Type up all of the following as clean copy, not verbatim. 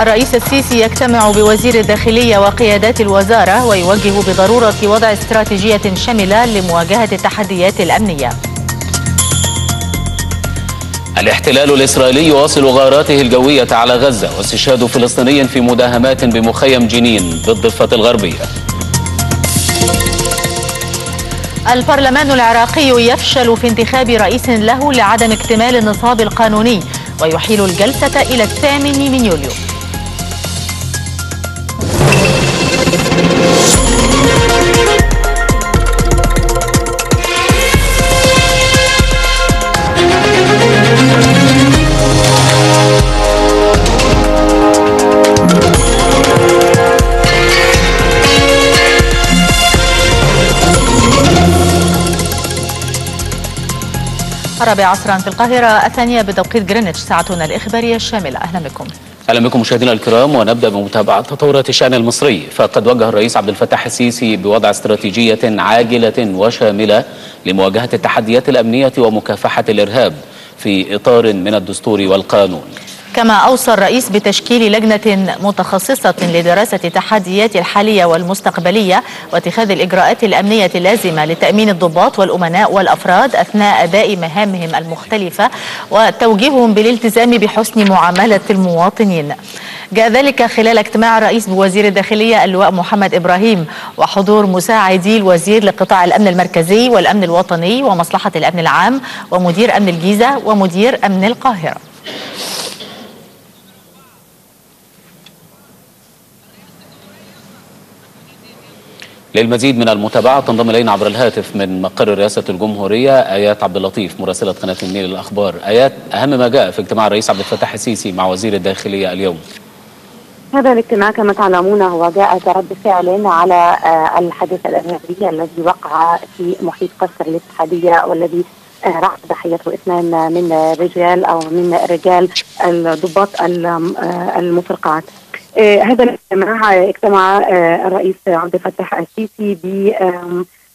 الرئيس السيسي يجتمع بوزير الداخلية وقيادات الوزارة ويوجه بضرورة وضع استراتيجية شاملة لمواجهة التحديات الأمنية. الاحتلال الإسرائيلي يواصل غاراته الجوية على غزة واستشهاد فلسطيني في مداهمات بمخيم جنين بالضفة الغربية. البرلمان العراقي يفشل في انتخاب رئيس له لعدم اكتمال النصاب القانوني ويحيل الجلسة إلى 8 يوليو. الرابع عصرا في القاهرة، الثانية بتوقيت جرينتش، ساعتنا الإخبارية الشاملة. أهلا بكم. أهلا بكم مشاهدينا الكرام، ونبدأ بمتابعة تطورات الشأن المصري. فقد وجه الرئيس عبد الفتاح السيسي بوضع استراتيجية عاجلة وشاملة لمواجهة التحديات الأمنية ومكافحة الإرهاب في إطار من الدستور والقانون. كما أوصى الرئيس بتشكيل لجنة متخصصة لدراسة التحديات الحالية والمستقبلية واتخاذ الإجراءات الأمنية اللازمة لتأمين الضباط والأمناء والأفراد أثناء أداء مهامهم المختلفة وتوجيههم بالالتزام بحسن معاملة المواطنين. جاء ذلك خلال اجتماع الرئيس بوزير الداخلية اللواء محمد إبراهيم وحضور مساعدي الوزير لقطاع الأمن المركزي والأمن الوطني ومصلحة الأمن العام ومدير أمن الجيزة ومدير أمن القاهرة. للمزيد من المتابعة تنضم إلينا عبر الهاتف من مقر رئاسة الجمهورية آيات عبد اللطيف مراسلة قناة النيل الأخبار. آيات، أهم ما جاء في اجتماع الرئيس عبد الفتاح السيسي مع وزير الداخلية اليوم. هذا الاجتماع كما تعلمون هو جاء رد فعل على الحدث الإرهابي الذي وقع في محيط قصر الاتحادية والذي راح ضحيته 2 من رجال أو من رجال الضباط المفرقعات. هذا الاجتماع اجتمع الرئيس عبد الفتاح السيسي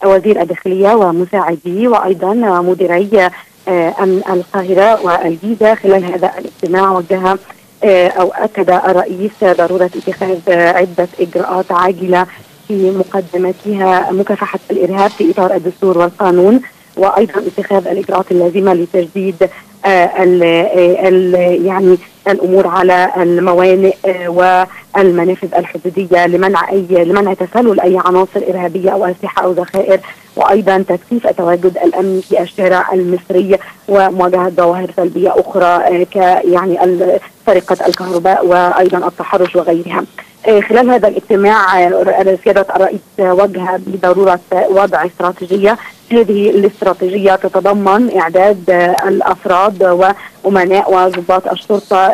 بوزير الداخلية ومساعديه وأيضا مديري أمن القاهرة والجيزة. خلال هذا الاجتماع وجه أو أكد الرئيس ضرورة اتخاذ عدة إجراءات عاجلة في مقدمتها مكافحة الإرهاب في إطار الدستور والقانون، وأيضا اتخاذ الإجراءات اللازمة لتجديد يعني الامور على الموانئ والمنافذ الحدوديه لمنع تسلل اي عناصر ارهابيه او اسلحه او ذخائر، وايضا تكثيف التواجد الامني في الشارع المصري ومواجهه ظواهر سلبيه اخرى كيعني سرقه الكهرباء وايضا التحرش وغيرها. خلال هذا الاجتماع سيادة الرئيس وجه بضرورة وضع استراتيجية، هذه الاستراتيجية تتضمن إعداد الأفراد وأمناء وضباط الشرطة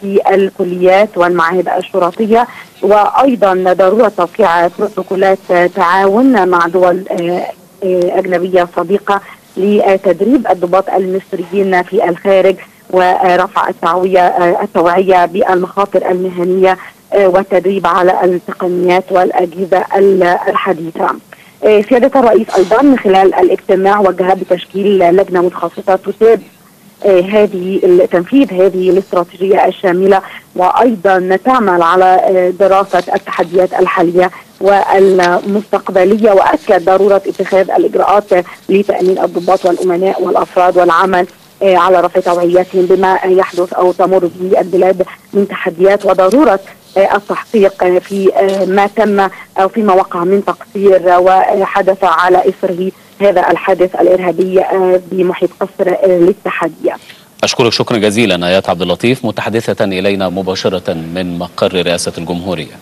في الكليات والمعاهد الشرطية، وأيضا ضرورة توقيع بروتوكولات تعاون مع دول أجنبية صديقة لتدريب الضباط المصريين في الخارج ورفع التوعية بالمخاطر المهنية والتدريب على التقنيات والأجهزة الحديثة. سيادة الرئيس أيضا خلال الاجتماع وجه بتشكيل لجنة متخصصة تتابع تنفيذ هذه الاستراتيجية الشاملة، وأيضا تعمل على دراسة التحديات الحالية والمستقبلية، وأكد ضرورة اتخاذ الإجراءات لتأمين الضباط والأمناء والأفراد والعمل على رفع توعياتهم بما يحدث أو تمر به البلاد من تحديات، وضرورة التحقيق في ما تم أو فيما وقع من تقصير وحدث على إثره هذا الحادث الإرهابي بمحيط قصر الاتحادية. أشكرك شكرا جزيلا آيات عبد اللطيف متحدثة إلينا مباشرة من مقر رئاسة الجمهورية.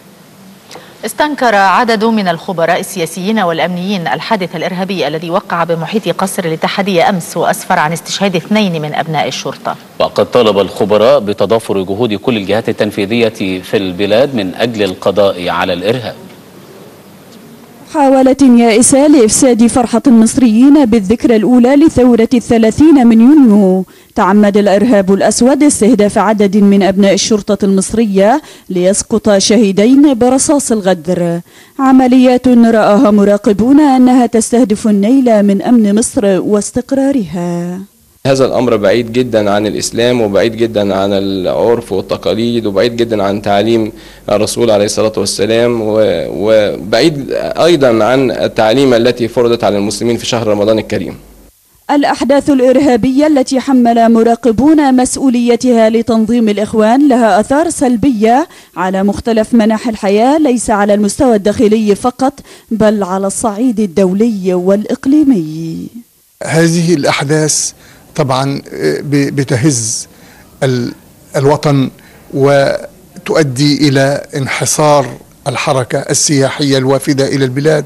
استنكر عدد من الخبراء السياسيين والأمنيين الحادث الإرهابي الذي وقع بمحيط قصر الاتحادية أمس وأسفر عن استشهاد 2 من أبناء الشرطة. وقد طالب الخبراء بتضافر جهود كل الجهات التنفيذية في البلاد من أجل القضاء على الإرهاب. محاولة يائسة لإفساد فرحة المصريين بالذكرى الأولى لثورة 30 من يونيو، تعمد الإرهاب الأسود استهداف عدد من أبناء الشرطة المصرية ليسقط شهيدين برصاص الغدر. عمليات رآها مراقبون أنها تستهدف النيل من أمن مصر واستقرارها. هذا الأمر بعيد جدا عن الإسلام وبعيد جدا عن العرف والتقاليد وبعيد جدا عن تعليم الرسول عليه الصلاة والسلام وبعيد أيضا عن التعليم التي فرضت على المسلمين في شهر رمضان الكريم. الأحداث الإرهابية التي حمل مراقبون مسؤوليتها لتنظيم الإخوان لها آثار سلبية على مختلف مناحي الحياة، ليس على المستوى الداخلي فقط بل على الصعيد الدولي والإقليمي. هذه الأحداث طبعا بتهز الوطن وتؤدي إلى انحصار الحركة السياحية الوافدة إلى البلاد،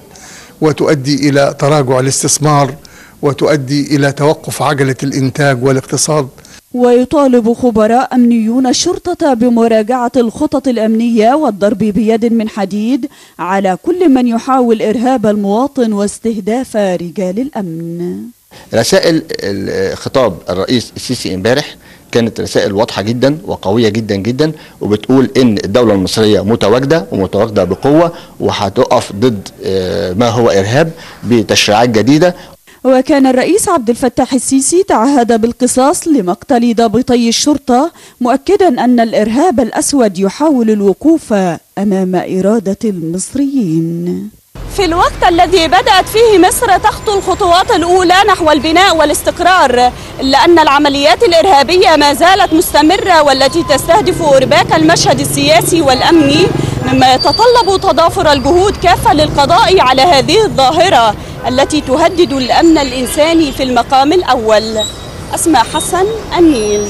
وتؤدي إلى تراجع الاستثمار، وتؤدي إلى توقف عجلة الإنتاج والاقتصاد. ويطالب خبراء أمنيون الشرطة بمراجعة الخطط الأمنية والضرب بيد من حديد على كل من يحاول إرهاب المواطن واستهداف رجال الأمن. رسائل خطاب الرئيس السيسي امبارح كانت رسائل واضحة جدا وقوية جدا جدا، وبتقول ان الدولة المصرية متواجدة ومتواجدة بقوة وهتقف ضد ما هو إرهاب بتشريعات جديدة. وكان الرئيس عبد الفتاح السيسي تعهد بالقصاص لمقتل ضابطي الشرطة، مؤكدا أن الإرهاب الأسود يحاول الوقوف أمام إرادة المصريين. في الوقت الذي بدأت فيه مصر تخطو الخطوات الأولى نحو البناء والاستقرار، إلا أن العمليات الإرهابية ما زالت مستمرة والتي تستهدف إرباك المشهد السياسي والأمني، مما يتطلب تضافر الجهود كافة للقضاء على هذه الظاهرة التي تهدد الأمن الإنساني في المقام الأول. أسماء حسن، النيل.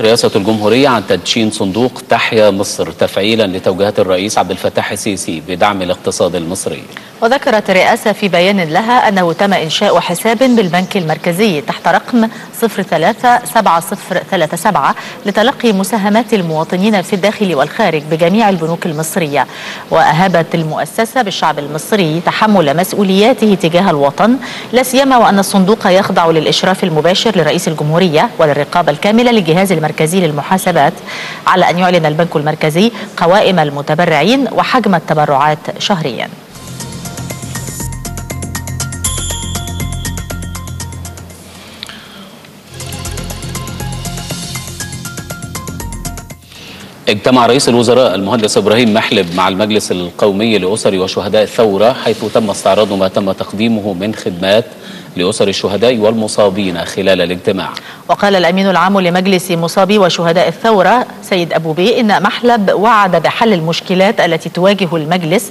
رئاسة الجمهورية عن تدشين صندوق تحيا مصر تفعيلا لتوجيهات الرئيس عبد الفتاح السيسي بدعم الاقتصاد المصري. وذكرت الرئاسة في بيان لها أنه تم إنشاء حساب بالبنك المركزي تحت رقم 037037 لتلقي مساهمات المواطنين في الداخل والخارج بجميع البنوك المصرية. وأهابت المؤسسة بالشعب المصري تحمل مسؤولياته تجاه الوطن، لا سيما وأن الصندوق يخضع للإشراف المباشر لرئيس الجمهورية وللرقابة الكاملة للجهاز المركزي للمحاسبات، على أن يعلن البنك المركزي قوائم المتبرعين وحجم التبرعات شهريا. اجتمع رئيس الوزراء المهندس إبراهيم محلب مع المجلس القومي لأسر وشهداء الثورة، حيث تم استعراض ما تم تقديمه من خدمات لأسر الشهداء والمصابين خلال الاجتماع. وقال الأمين العام لمجلس مصابي وشهداء الثورة سيد أبو بيه إن محلب وعد بحل المشكلات التي تواجه المجلس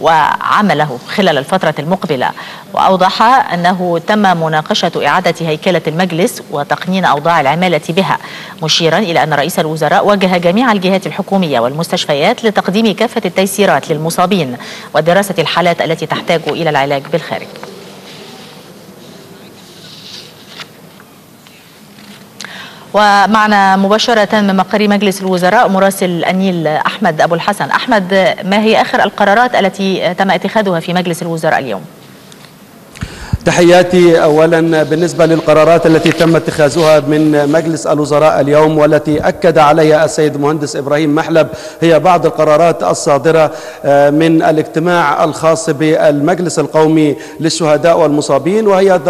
وعمله خلال الفترة المقبلة، وأوضح أنه تم مناقشة إعادة هيكلة المجلس وتقنين أوضاع العمالة بها، مشيرا إلى أن رئيس الوزراء وجه جميع الجهات الحكومية والمستشفيات لتقديم كافة التيسيرات للمصابين ودراسة الحالات التي تحتاج إلى العلاج بالخارج. ومعنا مباشرة من مقر مجلس الوزراء مراسل النيل أحمد أبو الحسن. أحمد، ما هي آخر القرارات التي تم اتخاذها في مجلس الوزراء اليوم؟ تحياتي. أولا بالنسبة للقرارات التي تم اتخاذها من مجلس الوزراء اليوم والتي أكد عليها السيد مهندس إبراهيم محلب هي بعض القرارات الصادرة من الاجتماع الخاص بالمجلس القومي للشهداء والمصابين، وهي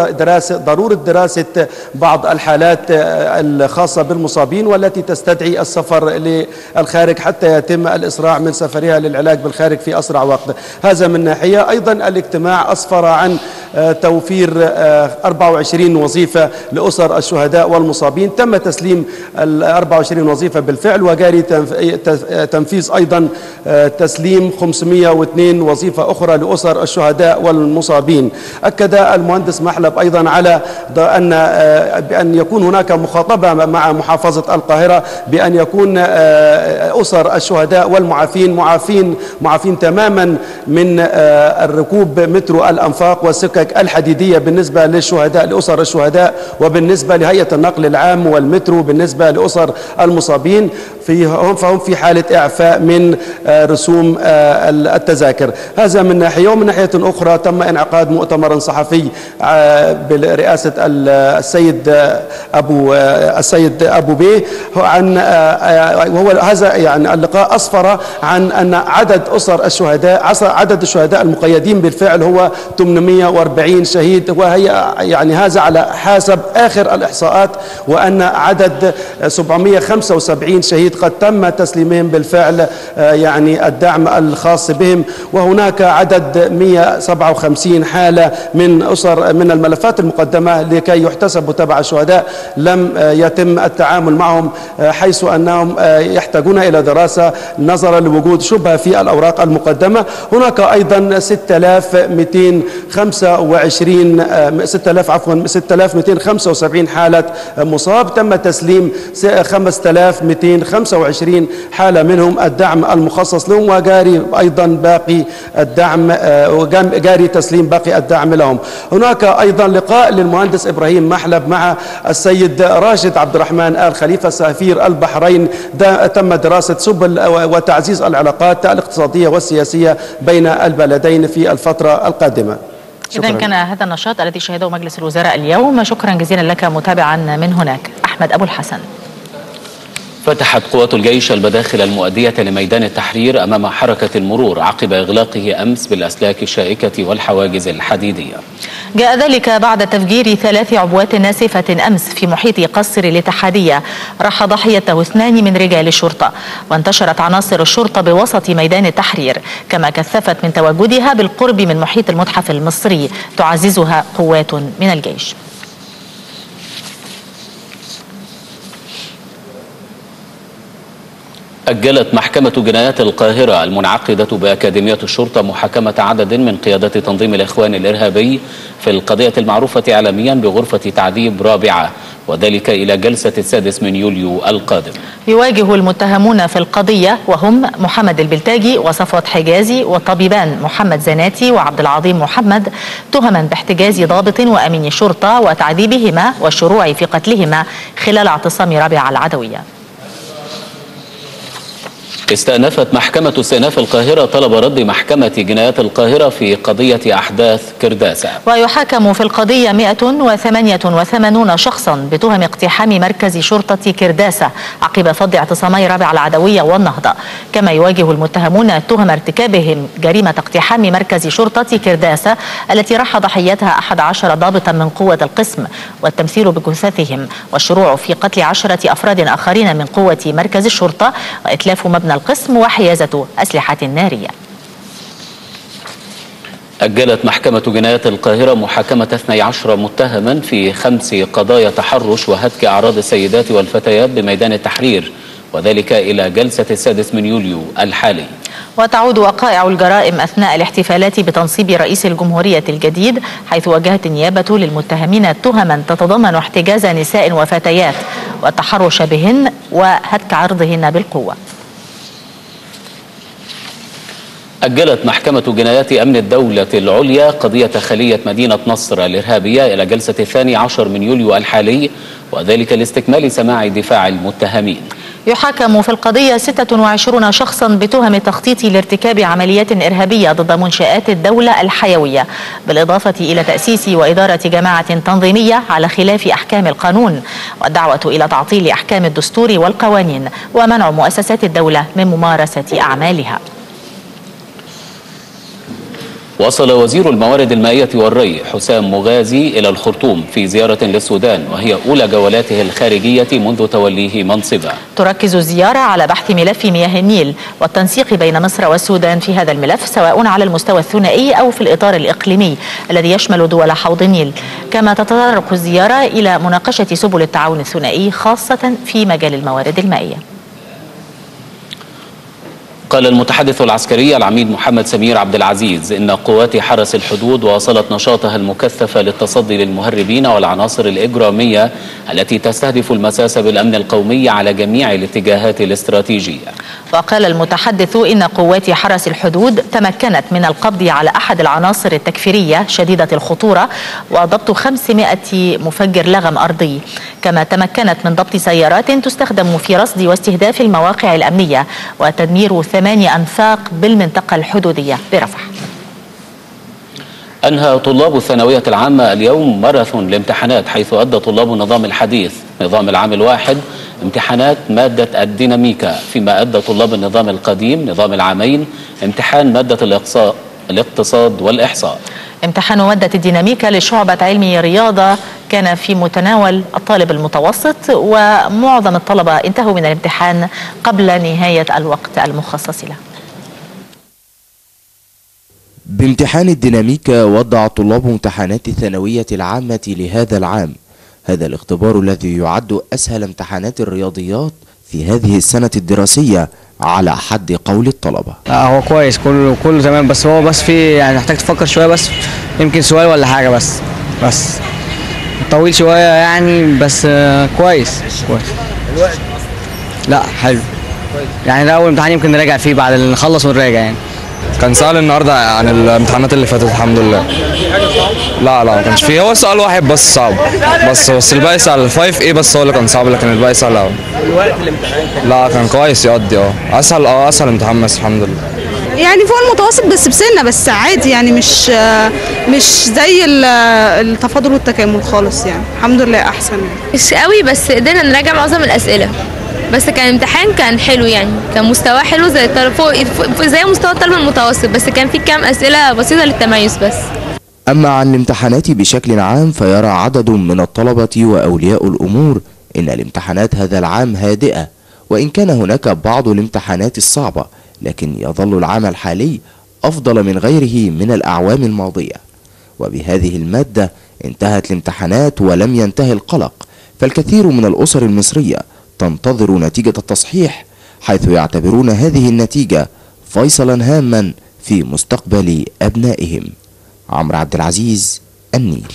ضرورة دراسة بعض الحالات الخاصة بالمصابين والتي تستدعي السفر للخارج حتى يتم الإسراع من سفرها للعلاج بالخارج في أسرع وقت. هذا من ناحية. أيضا الاجتماع أسفر عن توفير 24 وظيفة لأسر الشهداء والمصابين، تم تسليم ال 24 وظيفة بالفعل، وجاري تنفيذ أيضا تسليم 502 وظيفة أخرى لأسر الشهداء والمصابين. أكد المهندس محلب أيضا على بأن يكون هناك مخاطبة مع محافظة القاهرة بأن يكون أسر الشهداء والمعافين معافين تماما من الركوب مترو الأنفاق والسكك الحديدية بالنسبة للشهداء لأسر الشهداء، وبالنسبة لهيئة النقل العام والمترو بالنسبة لأسر المصابين فهم في حالة إعفاء من رسوم التذاكر. هذا من ناحية. ومن ناحية أخرى تم انعقاد مؤتمر صحفي برئاسة السيد أبو بيه، وهو هذا يعني اللقاء أسفر عن أن عدد الشهداء المقيدين بالفعل هو 840 40 شهيد، وهي يعني هذا على حسب آخر الإحصاءات، وأن عدد 775 شهيد قد تم تسليمهم بالفعل يعني الدعم الخاص بهم. وهناك عدد 157 حالة من الملفات المقدمة لكي يحتسبوا تبع الشهداء لم يتم التعامل معهم، حيث أنهم يحتاجون إلى دراسة نظرا لوجود شبهة في الأوراق المقدمة. هناك أيضا 6275 حالة مصاب، تم تسليم 5225 حالة منهم الدعم المخصص لهم، وجاري أيضا باقي الدعم جاري تسليم باقي الدعم لهم. هناك أيضا لقاء للمهندس إبراهيم محلب مع السيد راشد عبد الرحمن ال خليفة سفير البحرين، تم دراسة سبل وتعزيز العلاقات الاقتصادية والسياسية بين البلدين في الفترة القادمة. إذن كان هذا النشاط الذي شهده مجلس الوزراء اليوم. شكرا جزيلا لك متابعا من هناك. أحمد أبو الحسن. فتحت قوات الجيش المداخل المؤدية لميدان التحرير أمام حركة المرور عقب إغلاقه أمس بالأسلاك الشائكة والحواجز الحديدية. جاء ذلك بعد تفجير 3 عبوات ناسفة أمس في محيط قصر الاتحادية راح ضحيته 2 من رجال الشرطة، وانتشرت عناصر الشرطة بوسط ميدان التحرير، كما كثفت من تواجدها بالقرب من محيط المتحف المصري تعززها قوات من الجيش. أجلت محكمة جنايات القاهرة المنعقدة بأكاديمية الشرطة محاكمة عدد من قيادة تنظيم الإخوان الإرهابي في القضية المعروفة عالميا بغرفة تعذيب رابعة، وذلك إلى جلسة 6 من يوليو القادم. يواجه المتهمون في القضية وهم محمد البلتاجي وصفوت حجازي والطبيبان محمد زناتي وعبد العظيم محمد تهما باحتجاز ضابط وأمين شرطة وتعذيبهما والشروع في قتلهما خلال اعتصام رابعة العدوية. استأنفت محكمة استئناف القاهرة طلب رد محكمة جنايات القاهرة في قضية أحداث كرداسة. ويحاكم في القضية 188 شخصا بتهم اقتحام مركز شرطة كرداسة عقب فض اعتصامي رابعة العدوية والنهضة، كما يواجه المتهمون تهم ارتكابهم جريمة اقتحام مركز شرطة كرداسة التي راح ضحيتها 11 ضابطا من قوة القسم والتمثيل بجثثهم والشروع في قتل 10 أفراد آخرين من قوة مركز الشرطة وإتلاف مبنى القسم وحيازة أسلحة نارية. أجلت محكمة جنايات القاهرة محاكمة 12 متهما في 5 قضايا تحرش وهتك أعراض السيدات والفتيات بميدان التحرير، وذلك إلى جلسة 6 من يوليو الحالي. وتعود وقائع الجرائم أثناء الاحتفالات بتنصيب رئيس الجمهورية الجديد، حيث وجهت النيابة للمتهمين تهما تتضمن احتجاز نساء وفتيات والتحرش بهن وهتك عرضهن بالقوة. أجلت محكمة جنايات أمن الدولة العليا قضية خلية مدينة نصر الإرهابية إلى جلسة 12 من يوليو الحالي، وذلك لاستكمال سماع دفاع المتهمين. يحاكم في القضية 26 شخصا بتهم التخطيط لارتكاب عمليات إرهابية ضد منشآت الدولة الحيوية، بالإضافة إلى تأسيس وإدارة جماعة تنظيمية على خلاف أحكام القانون والدعوة إلى تعطيل أحكام الدستور والقوانين ومنع مؤسسات الدولة من ممارسة أعمالها. وصل وزير الموارد المائية والري حسام مغازي إلى الخرطوم في زيارة للسودان، وهي أولى جولاته الخارجية منذ توليه منصبه. تركز الزيارة على بحث ملف مياه النيل والتنسيق بين مصر والسودان في هذا الملف، سواء على المستوى الثنائي أو في الإطار الإقليمي الذي يشمل دول حوض النيل. كما تتطرق الزيارة إلى مناقشة سبل التعاون الثنائي خاصة في مجال الموارد المائية. قال المتحدث العسكري العميد محمد سمير عبد العزيز إن قوات حرس الحدود واصلت نشاطها المكثف للتصدي للمهربين والعناصر الإجرامية التي تستهدف المساس بالأمن القومي على جميع الاتجاهات الاستراتيجية. وقال المتحدث إن قوات حرس الحدود تمكنت من القبض على أحد العناصر التكفيرية شديدة الخطورة وضبط 500 مفجر لغم أرضي، كما تمكنت من ضبط سيارات تستخدم في رصد واستهداف المواقع الأمنية وتدمير 8 أنفاق بالمنطقة الحدودية برفح. أنهى طلاب الثانوية العامة اليوم ماراثون الامتحانات، حيث أدى طلاب النظام الحديث نظام العام الواحد امتحانات مادة الديناميكا، فيما أدى طلاب النظام القديم نظام العامين امتحان مادة الاقتصاد والإحصاء. امتحان مادة الديناميكا لشعبة علمي رياضة كان في متناول الطالب المتوسط، ومعظم الطلبة انتهوا من الامتحان قبل نهاية الوقت المخصص له. بامتحان الديناميكا وضع طلاب امتحانات الثانوية العامة لهذا العام هذا الاختبار الذي يعد أسهل امتحانات الرياضيات في هذه السنة الدراسية على حد قول الطلبة. هو كويس، كله تمام، بس هو بس في يعني محتاج تفكر شوية، بس يمكن سؤال ولا حاجة، بس طويل شوية يعني، بس كويس. الوقت لا حلو يعني، ده أول امتحان يمكن نراجع فيه بعد اللي نخلص ونراجع يعني. كان سهل النهارده عن الامتحانات اللي فاتت الحمد لله. لا ما كانش فيه، هو سؤال واحد بس صعب، بس الباقي سهل. 5A بس هو اللي كان صعب، لكن الباقي سهل قوي. الوقت الامتحان لا كان كويس يقضي، اسهل امتحان بس الحمد لله يعني، فوق المتوسط بس بسنه، بس عادي يعني، مش زي التفاضل والتكامل خالص يعني، الحمد لله احسن يعني. مش قوي بس قدرنا نراجع معظم الاسئله، بس كان امتحان كان حلو يعني، كان مستواه حلو زي مستوى الطالب المتوسط، بس كان في كام اسئله بسيطه للتميز بس. اما عن الامتحانات بشكل عام فيرى عدد من الطلبه واولياء الامور ان الامتحانات هذا العام هادئه، وان كان هناك بعض الامتحانات الصعبه، لكن يظل العام الحالي افضل من غيره من الاعوام الماضيه. وبهذه الماده انتهت الامتحانات ولم ينتهي القلق، فالكثير من الاسر المصريه تنتظر نتيجة التصحيح، حيث يعتبرون هذه النتيجة فيصلا هاما في مستقبل أبنائهم. عمر عبد العزيز، النيل.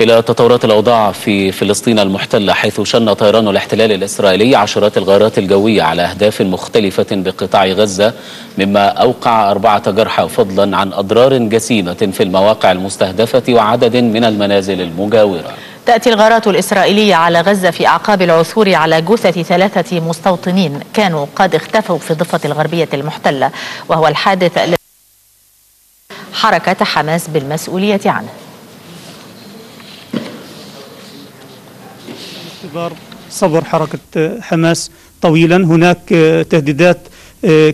إلى تطورات الأوضاع في فلسطين المحتلة، حيث شن طيران الاحتلال الإسرائيلي عشرات الغارات الجوية على أهداف مختلفة بقطاع غزة، مما أوقع 4 جرحى، فضلا عن أضرار جسيمة في المواقع المستهدفة وعدد من المنازل المجاورة. تأتي الغارات الإسرائيلية على غزة في أعقاب العثور على جثث 3 مستوطنين كانوا قد اختفوا في الضفة الغربية المحتلة، وهو الحادث الذي حركة حماس بالمسؤولية عنه. باعتبار صبر حركة حماس طويلا، هناك تهديدات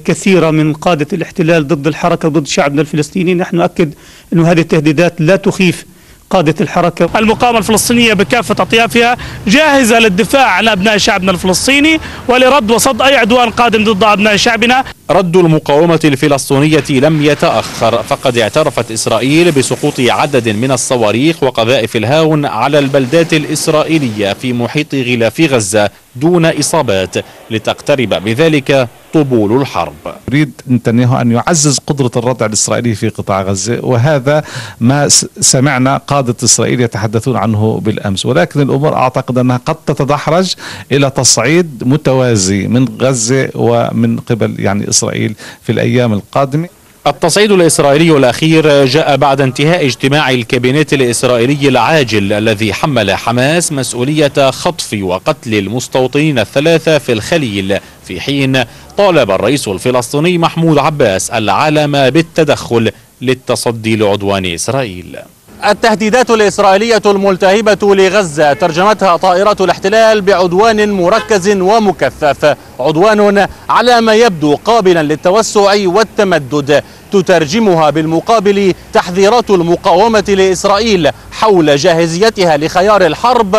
كثيرة من قادة الاحتلال ضد الحركة وضد شعبنا الفلسطيني. نحن نؤكد أن هذه التهديدات لا تخيف قادة الحركة. المقاومة الفلسطينية بكافة أطيافها جاهزة للدفاع عن أبناء شعبنا الفلسطيني ولرد وصد أي عدوان قادم ضد أبناء شعبنا. رد المقاومة الفلسطينية لم يتأخر، فقد اعترفت إسرائيل بسقوط عدد من الصواريخ وقذائف الهاون على البلدات الإسرائيلية في محيط غلاف غزة دون إصابات، لتقترب بذلك طبول الحرب. يريد نتنياهو أن يعزز قدرة الردع الإسرائيلي في قطاع غزة، وهذا ما سمعنا قادة إسرائيل يتحدثون عنه بالأمس، ولكن الأمور أعتقد أنها قد تتدحرج إلى تصعيد متوازي من غزة ومن قبل يعني إسرائيل في الأيام القادمة. التصعيد الإسرائيلي الأخير جاء بعد انتهاء اجتماع الكابينت الإسرائيلي العاجل الذي حمل حماس مسؤولية خطف وقتل المستوطنين 3 في الخليل، في حين طالب الرئيس الفلسطيني محمود عباس العالم بالتدخل للتصدي لعدوان إسرائيل. التهديدات الإسرائيلية الملتهبة لغزة ترجمتها طائرات الاحتلال بعدوان مركز ومكثف، عدوان على ما يبدو قابلا للتوسع والتمدد، تترجمها بالمقابل تحذيرات المقاومة لإسرائيل حول جاهزيتها لخيار الحرب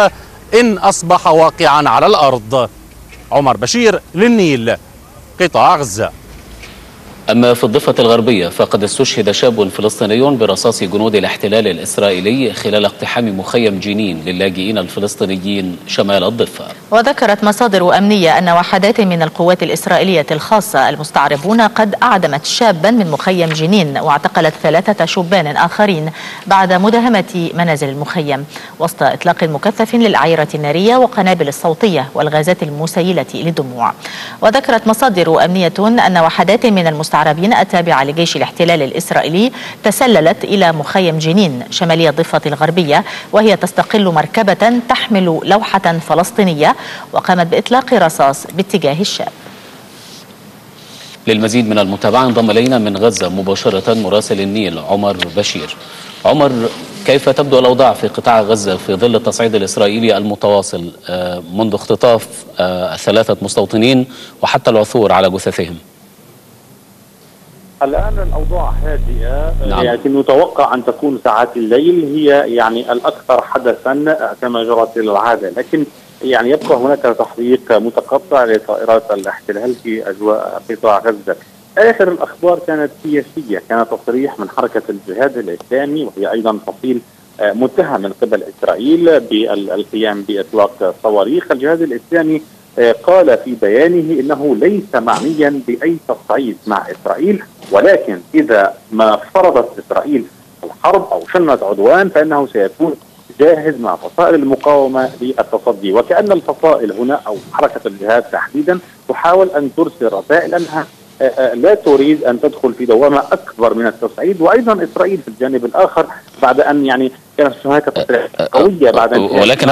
إن أصبح واقعا على الأرض. عمر بشير، للنيل، قطاع غزة. أما في الضفة الغربية فقد استشهد شاب فلسطيني برصاص جنود الاحتلال الإسرائيلي خلال اقتحام مخيم جنين للاجئين الفلسطينيين شمال الضفة. وذكرت مصادر أمنية أن وحدات من القوات الإسرائيلية الخاصة المستعربون قد أعدمت شابا من مخيم جنين واعتقلت 3 شبان آخرين بعد مداهمة منازل المخيم، وسط إطلاق مكثف للأعيرة النارية والقنابل الصوتية والغازات المسيلة للدموع. وذكرت مصادر أمنية أن وحدات من المستعربين التابعة لجيش الاحتلال الإسرائيلي تسللت إلى مخيم جنين شمالية الضفة الغربية وهي تستقل مركبة تحمل لوحة فلسطينية، وقامت بإطلاق رصاص باتجاه الشاب. للمزيد من المتابعة انضم إلينا من غزة مباشرة مراسل النيل عمر بشير. عمر، كيف تبدو الأوضاع في قطاع غزة في ظل التصعيد الإسرائيلي المتواصل منذ اختطاف 3 مستوطنين وحتى العثور على جثثهم؟ الآن الأوضاع هادئة، نعم. لكن نتوقع أن تكون ساعات الليل هي يعني الأكثر حدثا كما جرت العادة، لكن يعني يبقى هناك تحريك متقطع لطائرات الاحتلال في أجواء قطاع غزة. آخر الأخبار كانت سياسية، كان تصريح من حركة الجهاد الإسلامي وهي أيضا فصيل متهم من قبل إسرائيل بالقيام بإطلاق صواريخ. الجهاد الإسلامي قال في بيانه إنه ليس معنيا بأي تصعيد مع إسرائيل، ولكن إذا ما فرضت إسرائيل الحرب أو شنت عدوان فإنه سيكون جاهز مع فصائل المقاومة للتصدي. وكأن الفصائل هنا أو حركة الجهاد تحديدا تحاول أن ترسل رسائل أنها لا تريد أن تدخل في دوامة أكبر من التصعيد. وأيضا إسرائيل في الجانب الآخر بعد أن يعني كانت هناك تصريح قوية بعد، ولكن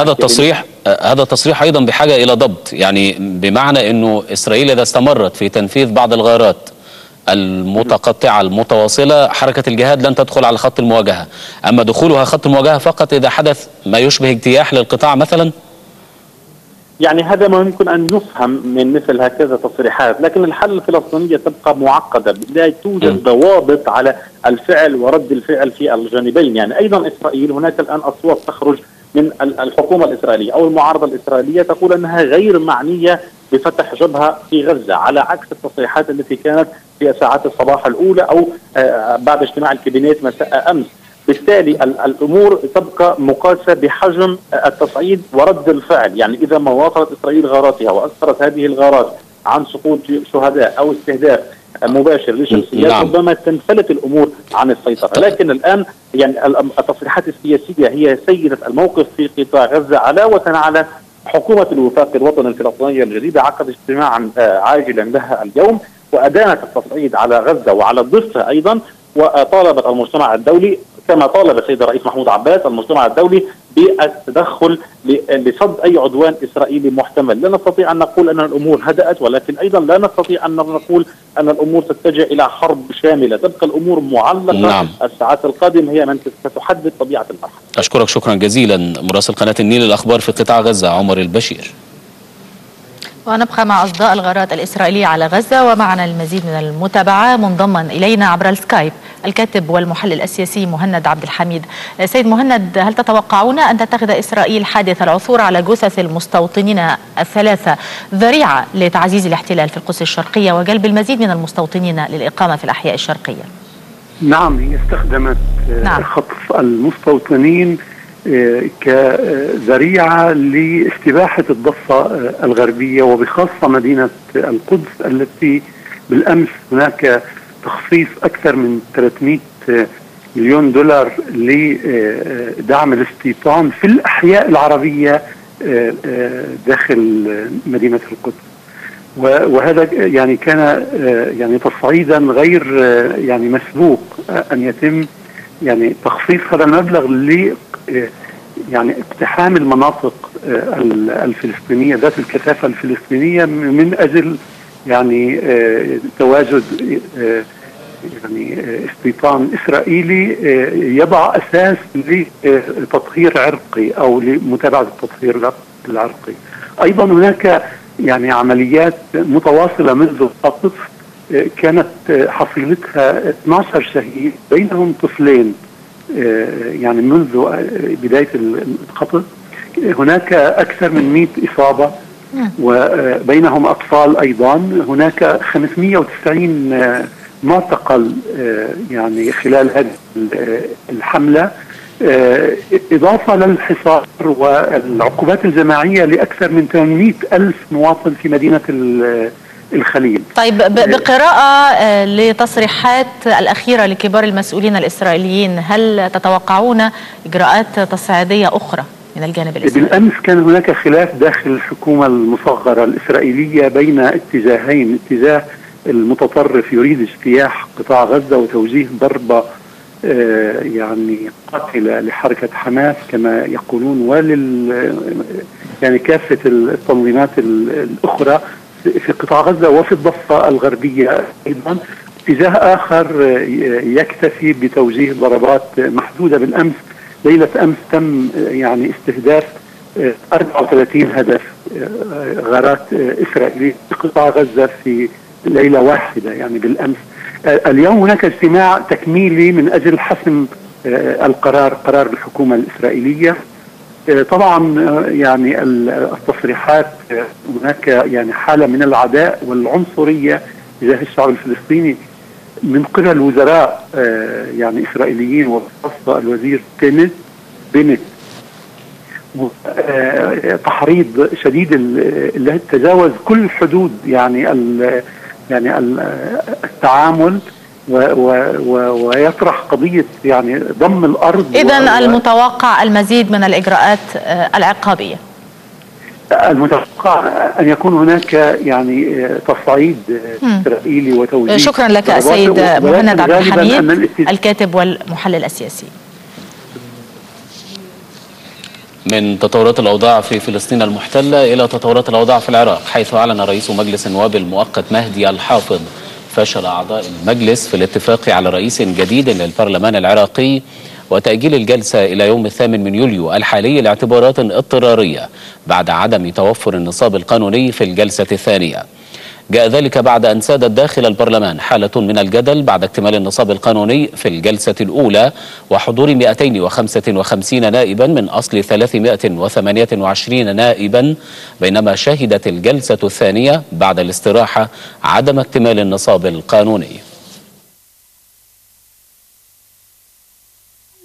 هذا التصريح أيضا بحاجة إلى ضبط، يعني بمعنى أنه إسرائيل إذا استمرت في تنفيذ بعض الغارات المتقطعة المتواصلة حركة الجهاد لن تدخل على خط المواجهة، أما دخولها خط المواجهة فقط إذا حدث ما يشبه اجتياح للقطاع مثلا. يعني هذا ما يمكن أن نفهم من مثل هكذا تصريحات، لكن الحل الفلسطينية تبقى معقدة، لا توجد ضوابط على الفعل ورد الفعل في الجانبين. يعني أيضا إسرائيل هناك الآن أصوات تخرج من الحكومة الإسرائيلية أو المعارضة الإسرائيلية تقول أنها غير معنية بفتح جبهة في غزة، على عكس التصريحات التي كانت في ساعات الصباح الأولى أو بعد اجتماع الكابينيت مساء أمس. بالتالي الأمور تبقى مقاسة بحجم التصعيد ورد الفعل. يعني إذا ما واصلت إسرائيل غاراتها وأثرت هذه الغارات عن سقوط شهداء أو استهداف مباشر لشخصيات، نعم. ربما تنفلت الأمور عن السيطرة. لكن الآن يعني التصريحات السياسية هي سيدة الموقف في قطاع غزة، علاوة على حكومة الوفاق الوطني الفلسطيني الجديدة عقد اجتماعا عاجلا لها اليوم وأدانت التصعيد على غزة وعلى الضفة أيضا، وطالبت المجتمع الدولي كما طالب السيد الرئيس محمود عباس المجتمع الدولي بالتدخل لصد أي عدوان إسرائيلي محتمل. لا نستطيع أن نقول أن الأمور هدأت، ولكن أيضا لا نستطيع أن نقول أن الأمور تتجه إلى حرب شاملة، تبقى الأمور معلقة، نعم. الساعات القادمة هي من ستحدد طبيعة المرحلة. أشكرك شكرا جزيلا مراسل قناة النيل الأخبار في قطاع غزة عمر البشير. ونبقى مع أصداء الغارات الإسرائيلية على غزة، ومعنا المزيد من المتابعة منضما إلينا عبر السكايب الكاتب والمحلل السياسي مهند عبد الحميد. سيد مهند، هل تتوقعون أن تتخذ إسرائيل حادث العثور على جثث المستوطنين الثلاثة ذريعة لتعزيز الاحتلال في القدس الشرقية وجلب المزيد من المستوطنين للإقامة في الأحياء الشرقية؟ نعم، هي استخدمت، نعم. خطف المستوطنين كذريعة لاستباحة الضفة الغربية وبخاصة مدينة القدس التي بالأمس هناك تخصيص أكثر من 300 مليون دولار لدعم الاستيطان في الأحياء العربية داخل مدينة القدس، وهذا يعني كان يعني تصعيدا غير يعني مسبوق أن يتم يعني تخصيص هذا المبلغ ل يعني اقتحام المناطق الفلسطينية ذات الكثافة الفلسطينية من أجل يعني تواجد يعني استيطان إسرائيلي يضع أساس لتطهير عرقي أو لمتابعة التطهير العرقي. أيضا هناك يعني عمليات متواصلة منذ القطف كانت حصيلتها 12 شهيد بينهم طفلين يعني منذ بداية القطف. هناك أكثر من 100 إصابة وبينهم أطفال أيضا. هناك 590 معتقل يعني خلال هذه الحملة، إضافة للحصار والعقوبات الجماعية لأكثر من 800,000 مواطن في مدينة الخليل. طيب، بقراءة لتصريحات الأخيرة لكبار المسؤولين الإسرائيليين، هل تتوقعون إجراءات تصعيدية أخرى من الجانب الإسرائيلي؟ بالأمس كان هناك خلاف داخل الحكومة المصغرة الإسرائيلية بين اتجاهين، اتجاه المتطرف يريد اجتياح قطاع غزة وتوجيه ضربة يعني قاتلة لحركة حماس كما يقولون ولل يعني كافة التنظيمات الأخرى في قطاع غزة وفي الضفة الغربية أيضا. اتجاه آخر يكتفي بتوجيه ضربات محدودة. بالأمس ليلة أمس تم يعني استهداف 34 هدف غارات إسرائيلية في قطاع غزة في ليلة واحدة يعني بالأمس. اليوم هناك اجتماع تكميلي من أجل حسم القرار، قرار الحكومة الإسرائيلية. طبعا يعني التصريحات هناك يعني حالة من العداء والعنصرية تجاه الشعب الفلسطيني من قبل وزراء يعني إسرائيليين، وخاصة الوزير بنت، تحريض شديد اللي تجاوز كل حدود يعني التعامل ويطرح قضية يعني ضم الأرض. إذا المتوقع المزيد من الإجراءات العقابية، المتوقع أن يكون هناك يعني تصعيد إسرائيلي وتوجيه. شكرا لك السيد مهند عبد الحميد الكاتب والمحلل السياسي. من تطورات الأوضاع في فلسطين المحتلة إلى تطورات الأوضاع في العراق، حيث أعلن رئيس مجلس النواب المؤقت مهدي الحافظ فشل أعضاء المجلس في الاتفاق على رئيس جديد للبرلمان العراقي وتأجيل الجلسة إلى يوم 8 يوليو الحالي لاعتبارات اضطرارية بعد عدم توفر النصاب القانوني في الجلسة الثانية. جاء ذلك بعد أن سادت داخل البرلمان حالة من الجدل بعد اكتمال النصاب القانوني في الجلسة الأولى وحضور 255 نائبا من أصل 328 نائبا، بينما شهدت الجلسة الثانية بعد الاستراحة عدم اكتمال النصاب القانوني.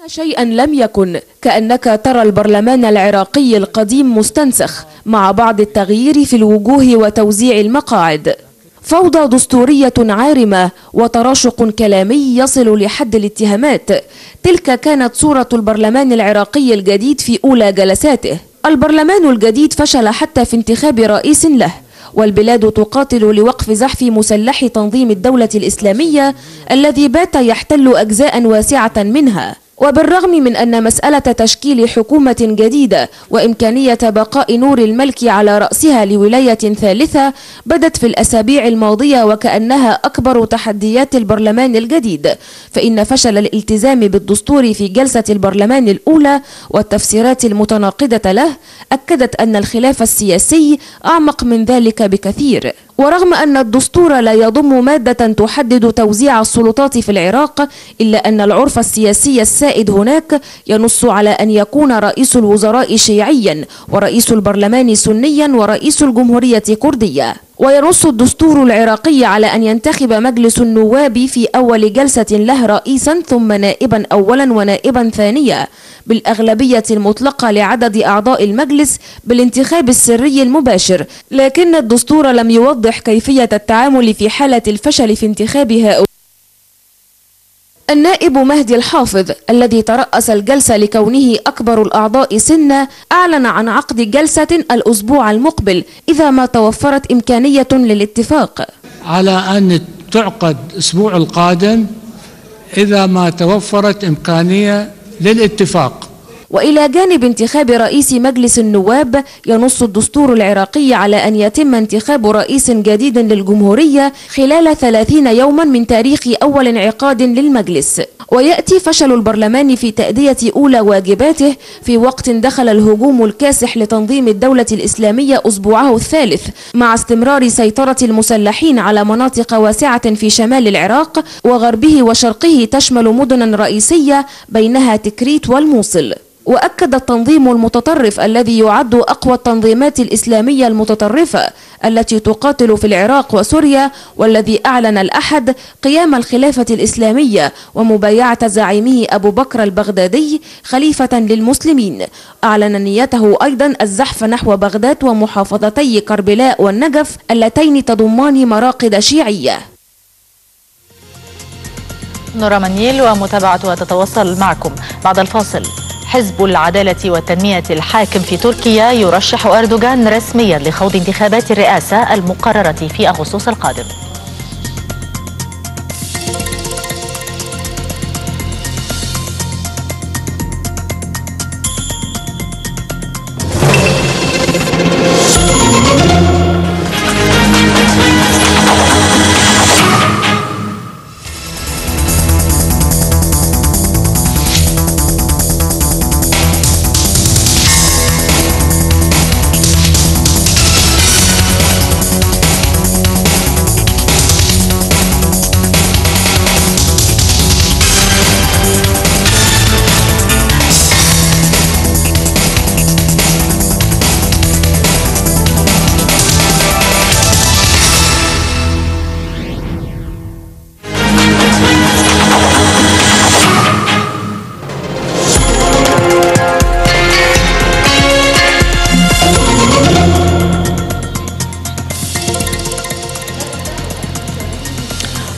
شيئا لم يكن، كأنك ترى البرلمان العراقي القديم مستنسخ مع بعض التغيير في الوجوه وتوزيع المقاعد. فوضى دستورية عارمة وتراشق كلامي يصل لحد الاتهامات. تلك كانت صورة البرلمان العراقي الجديد في أولى جلساته. البرلمان الجديد فشل حتى في انتخاب رئيس له، والبلاد تقاتل لوقف زحف مسلح تنظيم الدولة الإسلامية الذي بات يحتل أجزاء واسعة منها. وبالرغم من أن مسألة تشكيل حكومة جديدة وإمكانية بقاء نور الملك على رأسها لولاية ثالثة بدت في الأسابيع الماضية وكأنها أكبر تحديات البرلمان الجديد، فإن فشل الالتزام بالدستور في جلسة البرلمان الأولى والتفسيرات المتناقضة له أكدت أن الخلاف السياسي أعمق من ذلك بكثير. ورغم أن الدستور لا يضم مادة تحدد توزيع السلطات في العراق، إلا أن العرف السياسي السائد هناك ينص على أن يكون رئيس الوزراء شيعيا ورئيس البرلمان سنيا ورئيس الجمهورية كردية. وينص الدستور العراقي على أن ينتخب مجلس النواب في أول جلسة له رئيسا ثم نائبا أولا ونائبا ثانية بالأغلبية المطلقة لعدد أعضاء المجلس بالانتخاب السري المباشر، لكن الدستور لم يوضح كيفية التعامل في حالة الفشل في انتخاب هؤلاء. النائب مهدي الحافظ الذي ترأس الجلسة لكونه أكبر الأعضاء سنا أعلن عن عقد جلسة الأسبوع المقبل إذا ما توفرت إمكانية للاتفاق، على أن تعقد الأسبوع القادم إذا ما توفرت إمكانية للاتفاق. وإلى جانب انتخاب رئيس مجلس النواب ينص الدستور العراقي على أن يتم انتخاب رئيس جديد للجمهورية خلال 30 يوما من تاريخ أول انعقاد للمجلس. ويأتي فشل البرلمان في تأدية أولى واجباته في وقت دخل الهجوم الكاسح لتنظيم الدولة الإسلامية أسبوعه الثالث مع استمرار سيطرة المسلحين على مناطق واسعة في شمال العراق وغربه وشرقه تشمل مدنا رئيسية بينها تكريت والموصل. وأكد التنظيم المتطرف الذي يعد أقوى التنظيمات الإسلامية المتطرفة التي تقاتل في العراق وسوريا والذي أعلن الأحد قيام الخلافة الإسلامية ومبايعة زعيمه أبو بكر البغدادي خليفة للمسلمين، أعلن نيته أيضا الزحف نحو بغداد ومحافظتي كربلاء والنجف اللتين تضمان مراقد شيعية. نورا منيل ومتابعتها تتواصل معكم بعد الفاصل. حزب العدالة والتنمية الحاكم في تركيا يرشح أردوغان رسميا لخوض انتخابات الرئاسة المقررة في أغسطس القادم.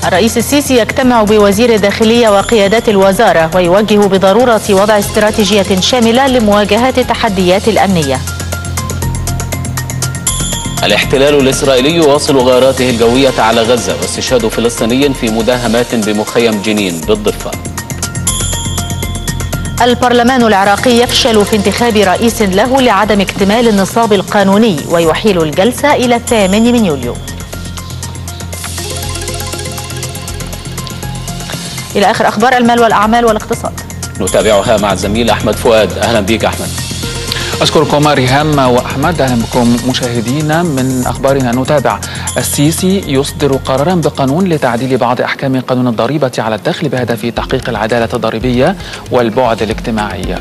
الرئيس السيسي يجتمع بوزير الداخلية وقيادات الوزارة ويوجه بضرورة وضع استراتيجية شاملة لمواجهة التحديات الأمنية. الاحتلال الإسرائيلي يواصل غاراته الجوية على غزة واستشهاد فلسطيني في مداهمات بمخيم جنين بالضفة. البرلمان العراقي يفشل في انتخاب رئيس له لعدم اكتمال النصاب القانوني ويحيل الجلسة إلى 8 يوليو. إلى آخر أخبار المال والأعمال والاقتصاد نتابعها مع الزميل أحمد فؤاد. أهلا بيك أحمد. أشكركم ريهام وأحمد. أهلا بكم مشاهدينا. من أخبارنا نتابع السيسي يصدر قرارا بقانون لتعديل بعض أحكام قانون الضريبة على الدخل بهدف تحقيق العدالة الضريبية والبعد الاجتماعي.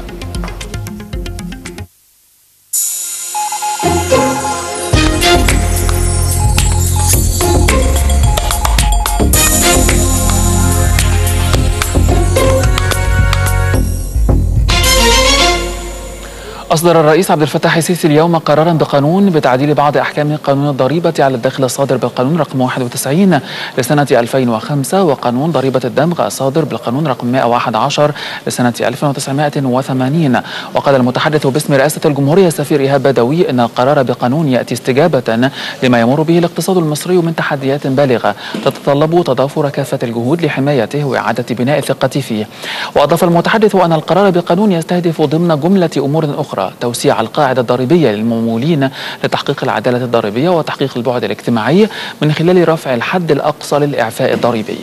أصدر الرئيس عبد الفتاح السيسي اليوم قرارا بقانون بتعديل بعض أحكام قانون الضريبة على الدخل الصادر بالقانون رقم 91 لسنة 2005 وقانون ضريبة الدمغ الصادر بالقانون رقم 111 لسنة 1980. وقال المتحدث باسم رئاسة الجمهورية السفير إيهاب بدوي أن القرار بقانون يأتي استجابة لما يمر به الاقتصاد المصري من تحديات بالغة تتطلب تضافر كافة الجهود لحمايته وإعادة بناء الثقة فيه. وأضاف المتحدث أن القرار بقانون يستهدف ضمن جملة أمور أخرى توسيع القاعدة الضريبية للممولين لتحقيق العدالة الضريبية وتحقيق البعد الاجتماعي من خلال رفع الحد الأقصى للإعفاء الضريبي.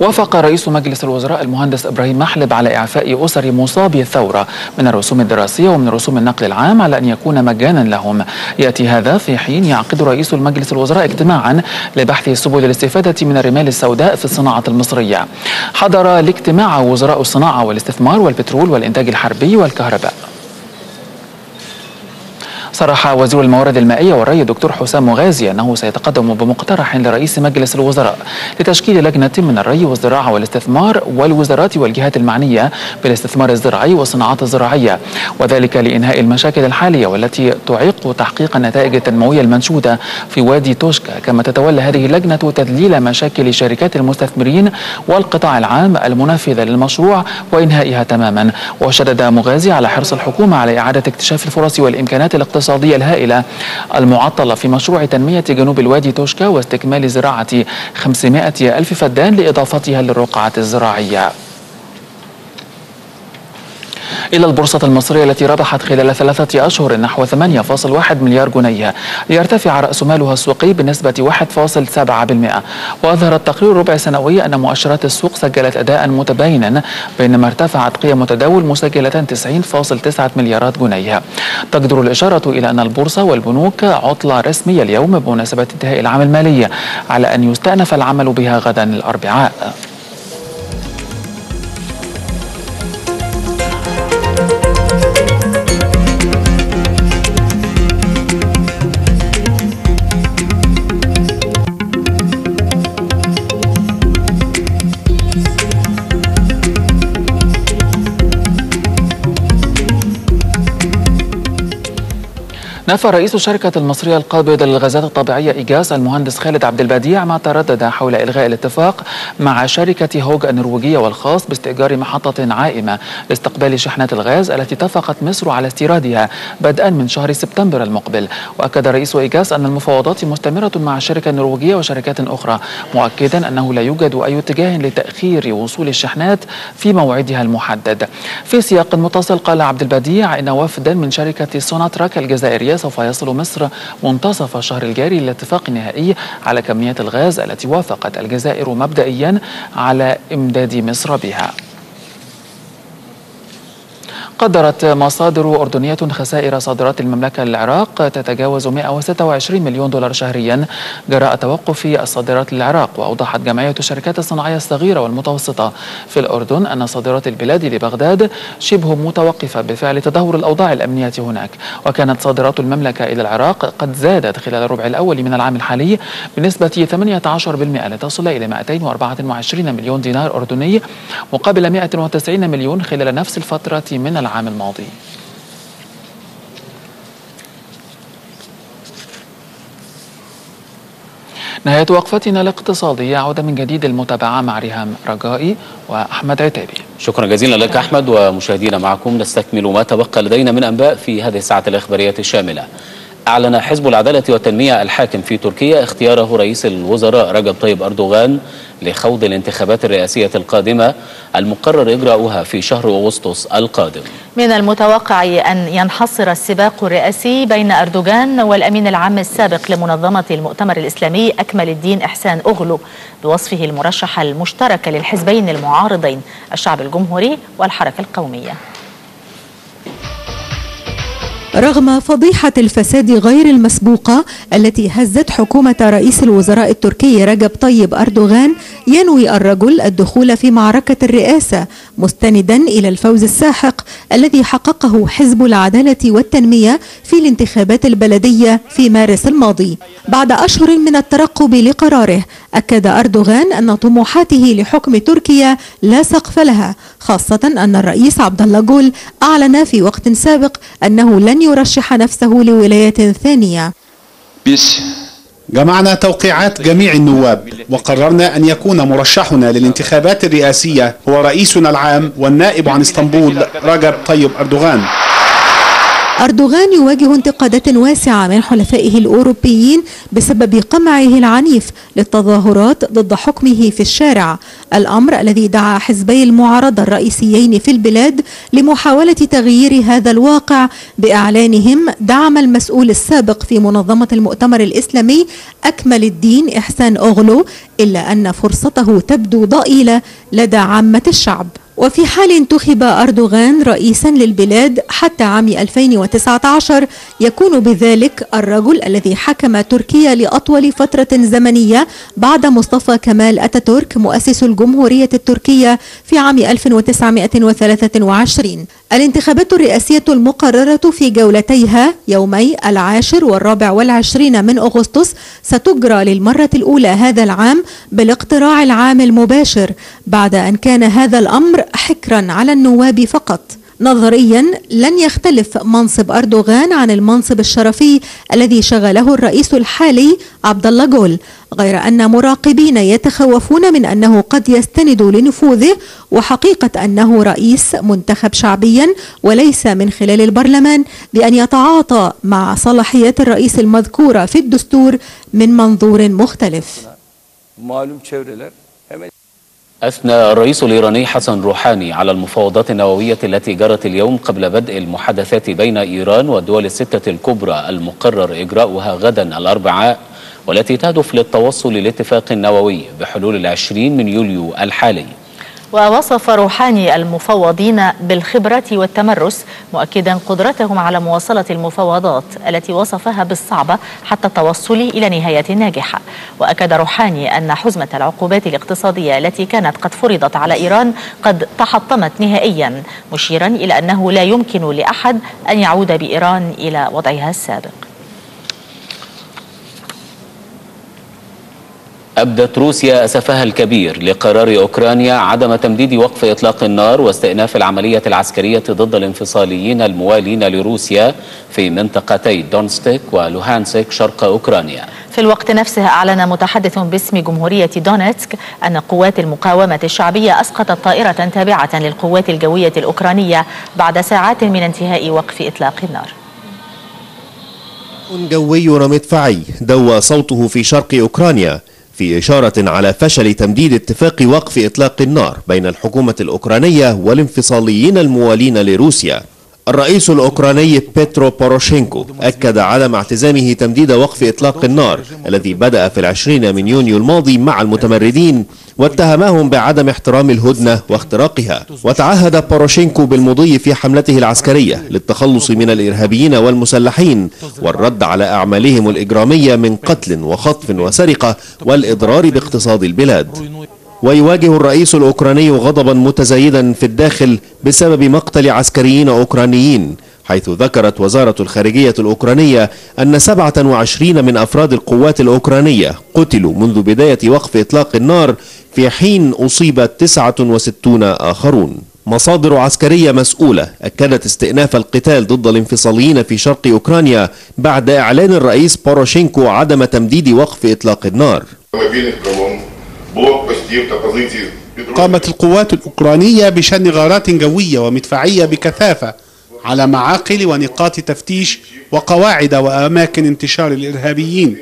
وافق رئيس مجلس الوزراء المهندس إبراهيم محلب على إعفاء أسر مصابي الثورة من الرسوم الدراسية ومن رسوم النقل العام على أن يكون مجانا لهم. يأتي هذا في حين يعقد رئيس المجلس الوزراء اجتماعا لبحث سبل الاستفادة من الرمال السوداء في الصناعة المصرية. حضر الاجتماع وزراء الصناعة والاستثمار والبترول والإنتاج الحربي والكهرباء. صرح وزير الموارد المائية والري الدكتور حسام مغازي أنه سيتقدم بمقترح لرئيس مجلس الوزراء لتشكيل لجنة من الري والزراعة والاستثمار والوزارات والجهات المعنية بالاستثمار الزراعي والصناعات الزراعية، وذلك لإنهاء المشاكل الحالية والتي تعيق تحقيق النتائج التنموية المنشودة في وادي توشكا، كما تتولى هذه اللجنة تذليل مشاكل شركات المستثمرين والقطاع العام المنفذة للمشروع وإنهائها تماما. وشدد مغازي على حرص الحكومة على إعادة اكتشاف الفرص والإمكانات الاقتصادية الهائلة المعطلة في مشروع تنمية جنوب الوادي توشكا واستكمال زراعة 500 ألف فدان لإضافتها للرقعة الزراعية. إلى البورصة المصرية التي ربحت خلال 3 أشهر نحو 8.1 مليار جنيه ليرتفع رأس مالها السوقي بنسبة 1.7%. وأظهر التقرير الربع سنوي أن مؤشرات السوق سجلت أداء متباينا بينما ارتفعت قيم التداول مسجلة 90.9 مليارات جنيه. تجدر الإشارة إلى أن البورصة والبنوك عطلة رسمية اليوم بمناسبة انتهاء العام المالي على أن يستأنف العمل بها غدا الأربعاء. نفى رئيس الشركة المصرية القابضة للغازات الطبيعية إيجاز المهندس خالد عبد البديع ما تردد حول إلغاء الاتفاق مع شركة هوج النرويجية والخاص باستئجار محطة عائمة لاستقبال شحنات الغاز التي اتفقت مصر على استيرادها بدءا من شهر سبتمبر المقبل. وأكد رئيس إيجاز أن المفاوضات مستمرة مع الشركة النرويجية وشركات أخرى، مؤكدا أنه لا يوجد أي اتجاه لتأخير وصول الشحنات في موعدها المحدد. في سياق متصل قال عبد البديع إن وفدا من شركة سوناتراك الجزائرية سوف يصل مصر منتصف الشهر الجاري للاتفاق النهائي على كميات الغاز التي وافقت الجزائر مبدئيا على إمداد مصر بها. قدرت مصادر أردنية خسائر صادرات المملكة للعراق تتجاوز 126 مليون دولار شهريا جراء توقف الصادرات للعراق. وأوضحت جمعية الشركات الصناعية الصغيرة والمتوسطة في الأردن أن صادرات البلاد لبغداد شبه متوقفة بفعل تدهور الأوضاع الأمنية هناك. وكانت صادرات المملكة إلى العراق قد زادت خلال الربع الأول من العام الحالي بنسبة 18% لتصل إلى 224 مليون دينار أردني مقابل 190 مليون خلال نفس الفترة من العام الماضي. نهاية وقفتنا الاقتصادية عودة من جديد المتابعة مع ريهام رجائي وأحمد عتابي. شكرا جزيلا لك أحمد. ومشاهدينا معكم نستكمل ما تبقى لدينا من أنباء في هذه الساعة الإخبارية الشاملة. أعلن حزب العدالة والتنمية الحاكم في تركيا اختياره رئيس الوزراء رجب طيب أردوغان لخوض الانتخابات الرئاسية القادمة المقرر إجراؤها في شهر أغسطس القادم. من المتوقع أن ينحصر السباق الرئاسي بين أردوغان والأمين العام السابق لمنظمة المؤتمر الإسلامي أكمل الدين إحسان أوغلو، بوصفه المرشح المشترك للحزبين المعارضين الشعب الجمهوري والحركة القومية. رغم فضيحة الفساد غير المسبوقة التي هزت حكومة رئيس الوزراء التركي رجب طيب أردوغان، ينوي الرجل الدخول في معركة الرئاسة مستندا إلى الفوز الساحق الذي حققه حزب العدالة والتنمية في الانتخابات البلدية في مارس الماضي. بعد أشهر من الترقب لقراره، أكد أردوغان أن طموحاته لحكم تركيا لا سقف لها، خاصة أن الرئيس عبدالله جول أعلن في وقت سابق أنه لن يرشح نفسه لولاية ثانية. جمعنا توقيعات جميع النواب وقررنا أن يكون مرشحنا للانتخابات الرئاسية هو رئيسنا العام والنائب عن اسطنبول رجب طيب أردوغان. أردوغان يواجه انتقادات واسعة من حلفائه الأوروبيين بسبب قمعه العنيف للتظاهرات ضد حكمه في الشارع، الأمر الذي دعا حزبي المعارضة الرئيسيين في البلاد لمحاولة تغيير هذا الواقع بإعلانهم دعم المسؤول السابق في منظمة المؤتمر الإسلامي أكمل الدين إحسان أوغلو، إلا أن فرصته تبدو ضئيلة لدى عامة الشعب. وفي حال انتخب أردوغان رئيسا للبلاد حتى عام 2019 يكون بذلك الرجل الذي حكم تركيا لأطول فترة زمنية بعد مصطفى كمال أتاتورك مؤسس الجمهورية التركية في عام 1923. الانتخابات الرئاسية المقررة في جولتيها يومي 10 و 24 من أغسطس ستجرى للمرة الأولى هذا العام بالاقتراع العام المباشر، بعد أن كان هذا الأمر حكرا على النواب فقط. نظريا لن يختلف منصب أردوغان عن المنصب الشرفي الذي شغله الرئيس الحالي عبدالله جول، غير أن مراقبين يتخوفون من أنه قد يستند لنفوذه وحقيقة أنه رئيس منتخب شعبيا وليس من خلال البرلمان بأن يتعاطى مع صلاحيات الرئيس المذكورة في الدستور من منظور مختلف. أثنى الرئيس الإيراني حسن روحاني على المفاوضات النووية التي جرت اليوم قبل بدء المحادثات بين إيران والدول الستة الكبرى المقرر إجراؤها غدا الأربعاء، والتي تهدف للتوصل لاتفاق نووي بحلول 20 من يوليو الحالي. ووصف روحاني المفوضين بالخبرة والتمرس، مؤكدا قدرتهم على مواصلة المفاوضات التي وصفها بالصعبة حتى التوصل إلى نهاية ناجحة. وأكد روحاني أن حزمة العقوبات الاقتصادية التي كانت قد فرضت على إيران قد تحطمت نهائيا، مشيرا إلى أنه لا يمكن لأحد أن يعود بإيران إلى وضعها السابق. أبدت روسيا أسفها الكبير لقرار أوكرانيا عدم تمديد وقف إطلاق النار واستئناف العملية العسكرية ضد الانفصاليين الموالين لروسيا في منطقتي دونستيك ولوهانسك شرق أوكرانيا. في الوقت نفسه أعلن متحدث باسم جمهورية دونتسك أن قوات المقاومة الشعبية أسقطت طائرة تابعة للقوات الجوية الأوكرانية بعد ساعات من انتهاء وقف إطلاق النار. جوي مدفعي دوى صوته في شرق أوكرانيا في إشارة على فشل تمديد اتفاق وقف إطلاق النار بين الحكومة الأوكرانية والانفصاليين الموالين لروسيا. الرئيس الأوكراني بيترو بوروشينكو أكد عدم اعتزامه تمديد وقف إطلاق النار الذي بدأ في 20 من يونيو الماضي مع المتمردين واتهمهم بعدم احترام الهدنة واختراقها. وتعهد بوروشينكو بالمضي في حملته العسكرية للتخلص من الإرهابيين والمسلحين والرد على أعمالهم الإجرامية من قتل وخطف وسرقة والإضرار باقتصاد البلاد. ويواجه الرئيس الأوكراني غضبا متزايدا في الداخل بسبب مقتل عسكريين أوكرانيين، حيث ذكرت وزارة الخارجية الأوكرانية أن 27 من أفراد القوات الأوكرانية قتلوا منذ بداية وقف إطلاق النار، في حين أصيب 69 آخرون. مصادر عسكرية مسؤولة أكدت استئناف القتال ضد الانفصاليين في شرق أوكرانيا بعد إعلان الرئيس بوروشينكو عدم تمديد وقف إطلاق النار. قامت القوات الأوكرانية بشن غارات جوية ومدفعية بكثافة على معاقل ونقاط تفتيش وقواعد وأماكن انتشار الإرهابيين،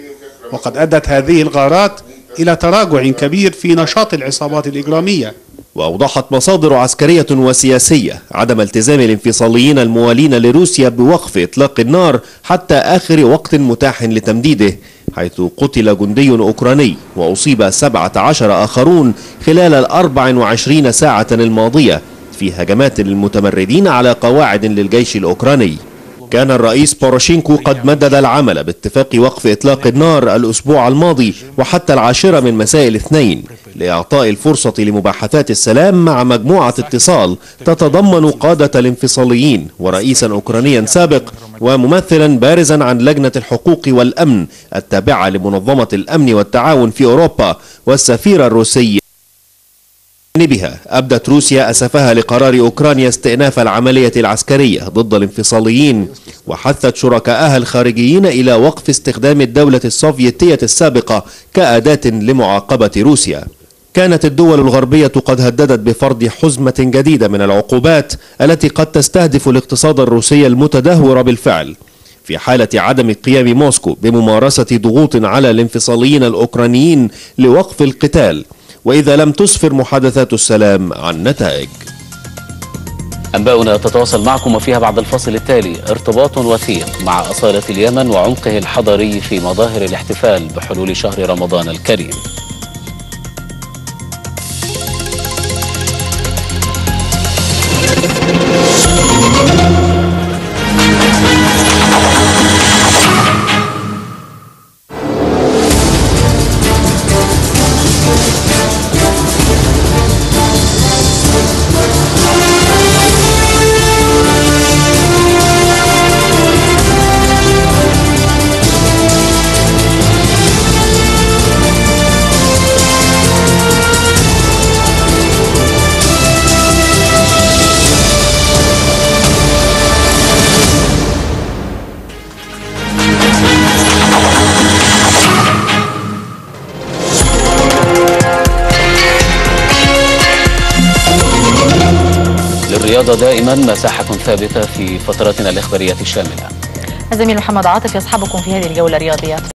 وقد أدت هذه الغارات إلى تراجع كبير في نشاط العصابات الإجرامية. وأوضحت مصادر عسكرية وسياسية عدم التزام الانفصاليين الموالين لروسيا بوقف إطلاق النار حتى آخر وقت متاح لتمديده، حيث قتل جندي أوكراني وأصيب 17 آخرون خلال 24 ساعة الماضية في هجمات للمتمردين على قواعد للجيش الأوكراني. كان الرئيس بوروشينكو قد مدد العمل باتفاق وقف إطلاق النار الأسبوع الماضي وحتى 10 من مساء الاثنين، لإعطاء الفرصة لمباحثات السلام مع مجموعة اتصال تتضمن قادة الانفصاليين ورئيسا أوكرانيا سابق وممثلا بارزا عن لجنة الحقوق والأمن التابعة لمنظمة الأمن والتعاون في أوروبا والسفير الروسي. بها أبدت روسيا أسفها لقرار أوكرانيا استئناف العملية العسكرية ضد الانفصاليين، وحثت شركائها الخارجيين إلى وقف استخدام الدولة السوفيتية السابقة كأداة لمعاقبة روسيا. كانت الدول الغربية قد هددت بفرض حزمة جديدة من العقوبات التي قد تستهدف الاقتصاد الروسي المتدهور بالفعل، في حالة عدم قيام موسكو بممارسة ضغوط على الانفصاليين الأوكرانيين لوقف القتال، وإذا لم تسفر محادثات السلام عن نتائج. أنباؤنا تتواصل معكم وفيها بعد الفاصل التالي ارتباط وثيق مع أصالة اليمن وعمقه الحضري في مظاهر الاحتفال بحلول شهر رمضان الكريم. دائما مساحة ثابتة في فتراتنا الإخبارية الشاملة. الزميل محمد عاطف يصحبكم في هذه الجولة الرياضية.